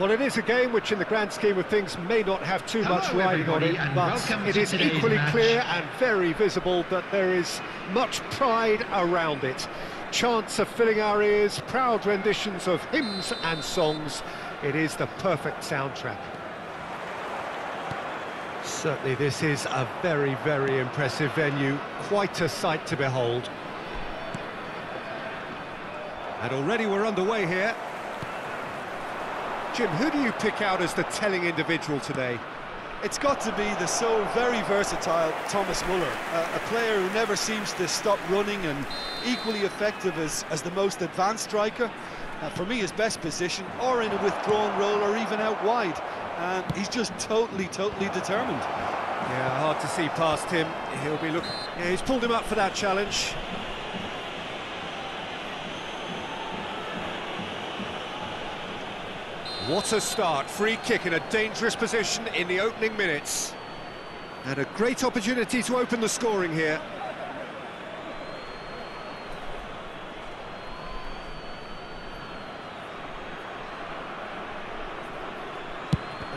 Well, it is a game which in the grand scheme of things may not have too much riding on it, but it is equally clear and very visible that there is much pride around it. Chants are filling our ears, proud renditions of hymns and songs. It is the perfect soundtrack. Certainly this is a very, very impressive venue, quite a sight to behold. And already we're underway here. Jim, who do you pick out as the telling individual today? It's got to be the so very versatile Thomas Muller, a player who never seems to stop running and equally effective as the most advanced striker. For me, his best position, or in a withdrawn role, or even out wide. And he's just totally determined. Yeah, hard to see past him. He'll be looking. Yeah, he's pulled him up for that challenge. What a start, free kick in a dangerous position in the opening minutes. And a great opportunity to open the scoring here.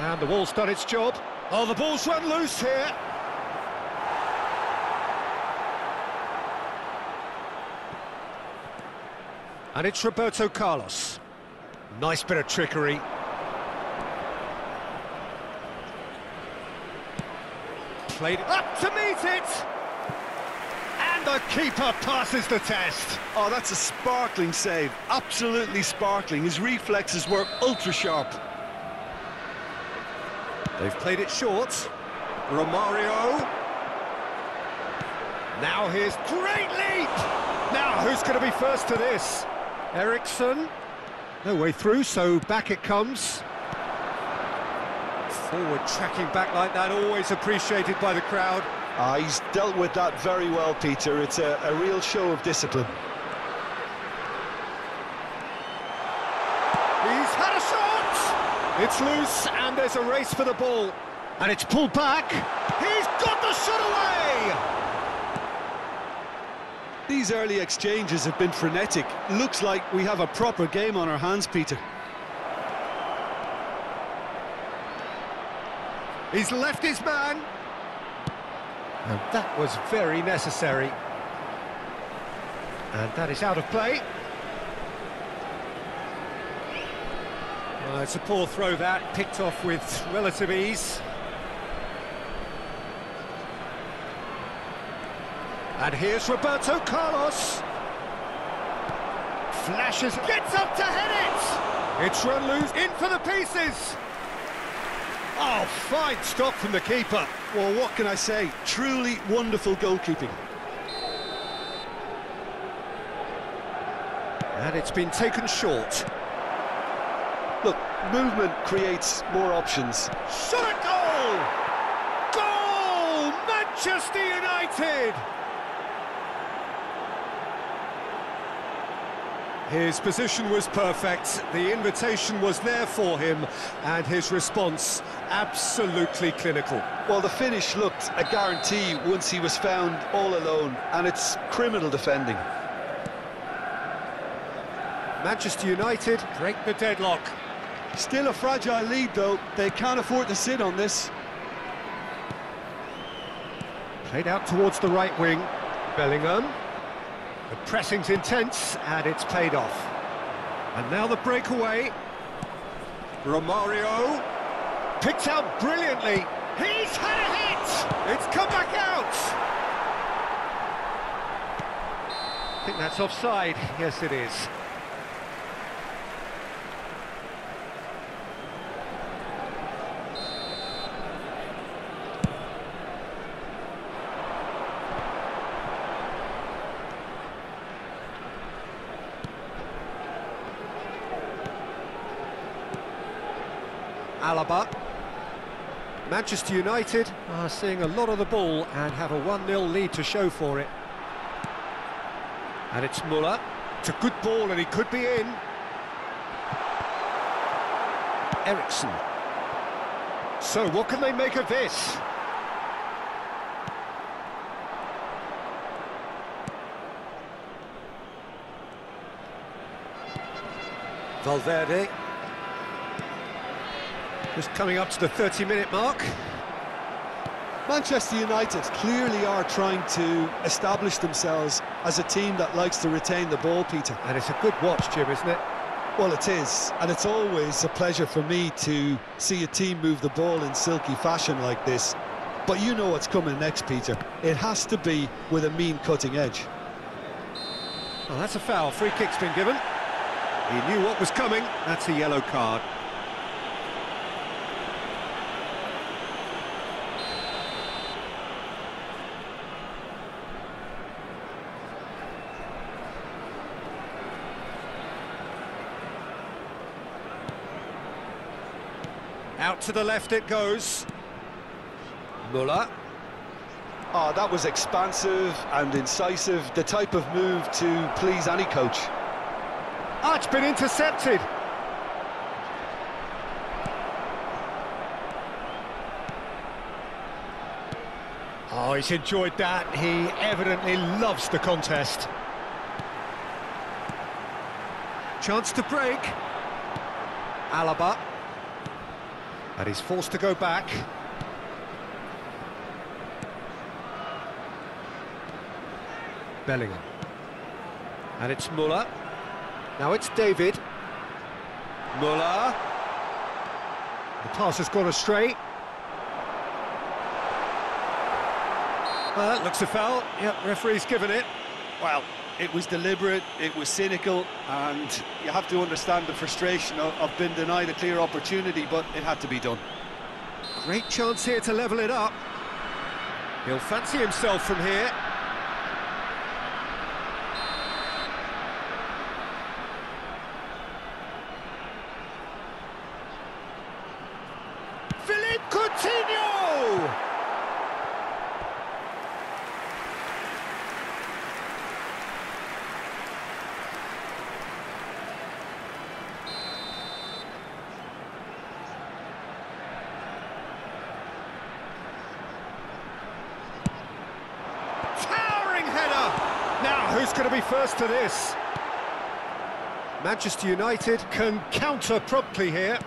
And the wall's done its job. Oh, the ball's run loose here. And it's Roberto Carlos. Nice bit of trickery. Played up to meet it! And the keeper passes the test. Oh, that's a sparkling save. Absolutely sparkling. His reflexes were ultra-sharp. They've played it short. Romario. Now here's great leap! Now who's going to be first to this? Ericsson. No way through, so back it comes. Forward tracking back like that, always appreciated by the crowd. He's dealt with that very well, Peter. It's a real show of discipline. He's had a shot! It's loose, and there's a race for the ball. And it's pulled back. He's got the shot away! These early exchanges have been frenetic. Looks like we have a proper game on our hands, Peter. He's left his man. And that was very necessary. And that is out of play. Well, it's a poor throw that, picked off with relative ease. And here's Roberto Carlos. Flashes, gets up to head it! It's run loose, in for the pieces! Oh, fine stop from the keeper. Well, what can I say? Truly wonderful goalkeeping. And it's been taken short. Look, movement creates more options. Shot at goal! Goal! Manchester United! His position was perfect, the invitation was there for him, and his response absolutely clinical. Well, the finish looked a guarantee once he was found all alone, and it's criminal defending. Manchester United break the deadlock. Still a fragile lead, though. They can't afford to sit on this. Played out towards the right wing. Bellingham. The pressing's intense, and it's paid off. And now the breakaway. Romario. Picked out brilliantly. He's had a hit! It's come back out! I think that's offside. Yes, it is. Alaba. Manchester United are seeing a lot of the ball and have a 1-0 lead to show for it. And it's Muller. It's a good ball and he could be in. Ericsson. So what can they make of this? Valverde. Just coming up to the 30-minute mark. Manchester United clearly are trying to establish themselves as a team that likes to retain the ball, Peter. And it's a good watch, Jim, isn't it? Well, it is, and it's always a pleasure for me to see a team move the ball in silky fashion like this. But you know what's coming next, Peter. It has to be with a mean cutting edge. Well, that's a foul. Free kick's been given. He knew what was coming. That's a yellow card. Out to the left it goes. Muller. Oh, that was expansive and incisive, the type of move to please any coach. Oh, it's been intercepted. Oh, he's enjoyed that. He evidently loves the contest. Chance to break. Alaba. And he's forced to go back. Bellingham. And it's Muller. Now it's David. Muller. The pass has gone astray. Well, that looks a foul. Yep, referee's given it. Well, it was deliberate, it was cynical, and you have to understand the frustration of being denied a clear opportunity, but it had to be done. Great chance here to level it up. He'll fancy himself from here. Philippe Coutinho! Who's going to be first to this? Manchester United can counter promptly here.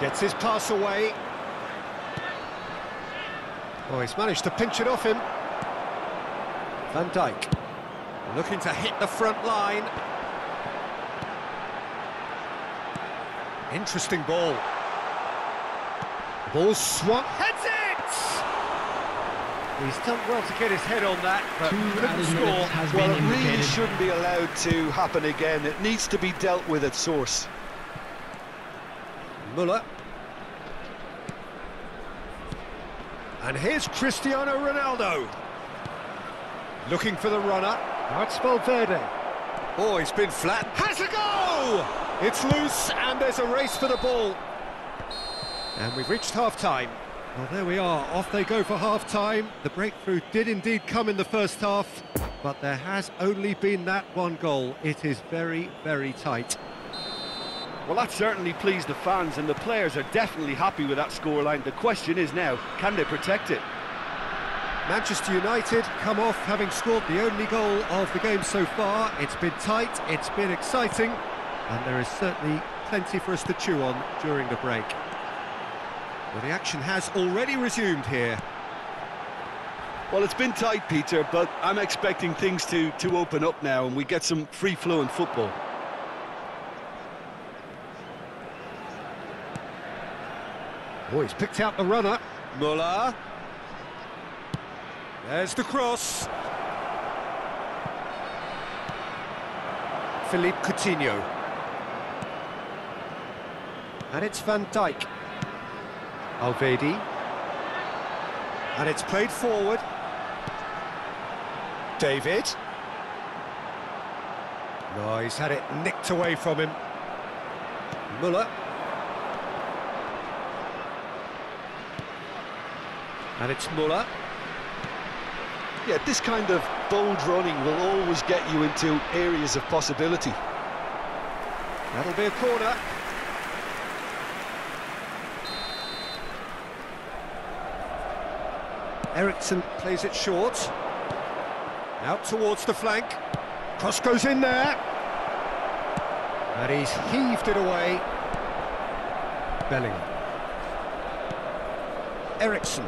Gets his pass away. Oh, he's managed to pinch it off him. Van Dijk looking to hit the front line. Interesting ball. Ball swung. Heads it! He's done well to get his head on that, but couldn't score. Well, it really shouldn't be allowed to happen again. It needs to be dealt with at source. Muller. And here's Cristiano Ronaldo. Looking for the runner. Now it's Valverde. Oh, he's been flat. Has a goal! It's loose, and there's a race for the ball. And we've reached half-time. Well, there we are, off they go for half-time. The breakthrough did indeed come in the first half, but there has only been that one goal. It is very, very tight. Well, that certainly pleased the fans, and the players are definitely happy with that scoreline. The question is now, can they protect it? Manchester United come off having scored the only goal of the game so far. It's been tight, it's been exciting, and there is certainly plenty for us to chew on during the break. Well, the action has already resumed here. Well, it's been tight, Peter, but I'm expecting things to open up now and we get some free-flowing football. Oh, he's picked out the runner. Muller. There's the cross. Philippe Coutinho. And it's Van Dijk. Valverde, and it's played forward. David. No, he's had it nicked away from him. Muller. And it's Muller. Yeah, this kind of bold running will always get you into areas of possibility. That'll be a corner. Ericsson plays it short. Out towards the flank. Cross goes in there. And he's heaved it away. Bellingham. Ericsson.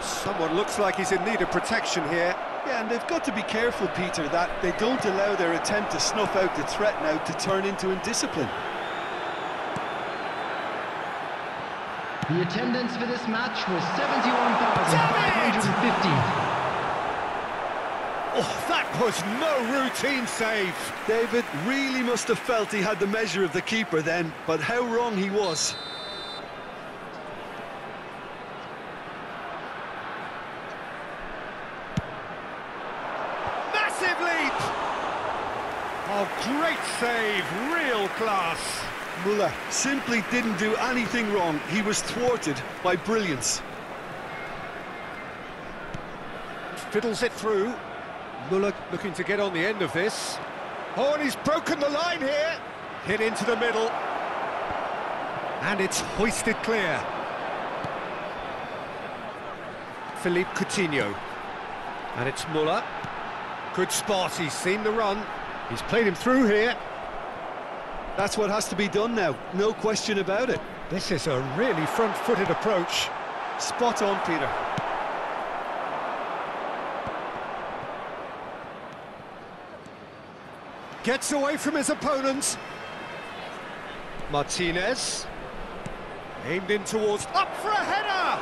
Someone looks like he's in need of protection here. Yeah, and they've got to be careful, Peter, that they don't allow their attempt to snuff out the threat now to turn into indiscipline. The attendance for this match was 71,550. Oh, that was no routine save. David really must have felt he had the measure of the keeper then, but how wrong he was. Massive leap! Oh, great save, real class. Muller simply didn't do anything wrong. He was thwarted by brilliance. Fiddles it through. Muller looking to get on the end of this. Oh, and he's broken the line here. Hit into the middle. And it's hoisted clear. Philippe Coutinho. And it's Muller. Good spot, he's seen the run. He's played him through here. That's what has to be done now, no question about it. This is a really front-footed approach. Spot on, Peter. Gets away from his opponents. Martinez. Aimed in towards... Up for a header!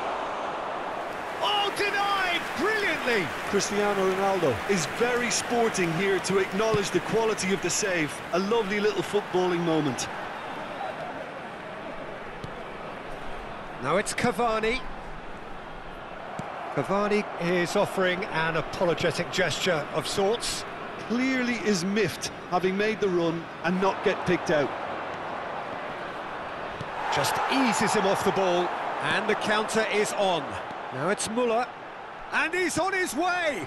Oh, denied! Brilliantly! Cristiano Ronaldo is very sporting here to acknowledge the quality of the save. A lovely little footballing moment. Now it's Cavani. Cavani is offering an apologetic gesture of sorts. Clearly is miffed, having made the run and not get picked out. Just eases him off the ball, and the counter is on. Now it's Muller, and he's on his way!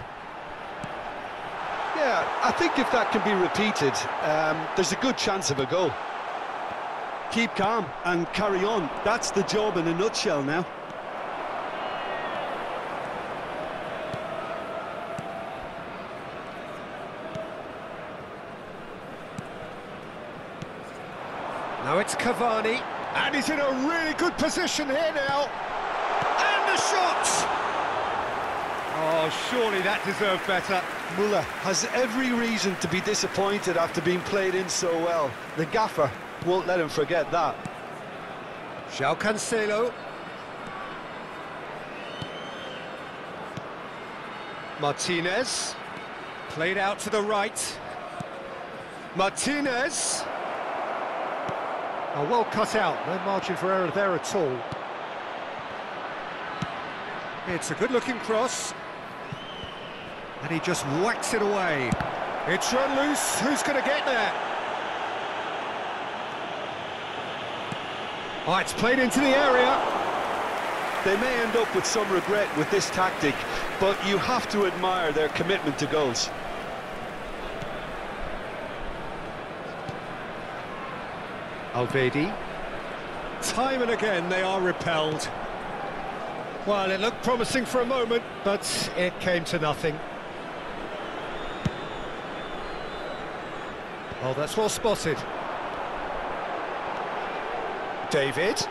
Yeah, I think if that can be repeated, there's a good chance of a goal. Keep calm and carry on. That's the job in a nutshell now. Now it's Cavani, and he's in a really good position here now, and the shot! Oh, surely that deserved better. Muller has every reason to be disappointed after being played in so well. The gaffer won't let him forget that. Shao Cancelo. Martinez. Played out to the right. Martinez. Oh, well cut out, no margin for error there at all. It's a good-looking cross. And he just whacks it away. It's run loose, who's going to get there? Oh, it's played into the area. They may end up with some regret with this tactic, but you have to admire their commitment to goals. Valverde. Time and again they are repelled. Well, it looked promising for a moment, but it came to nothing. Oh, that's well spotted. David.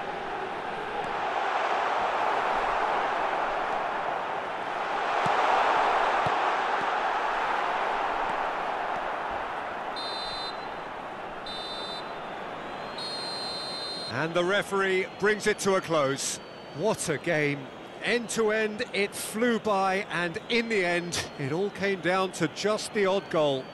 And the referee brings it to a close. What a game. End to end, it flew by, and in the end, it all came down to just the odd goal.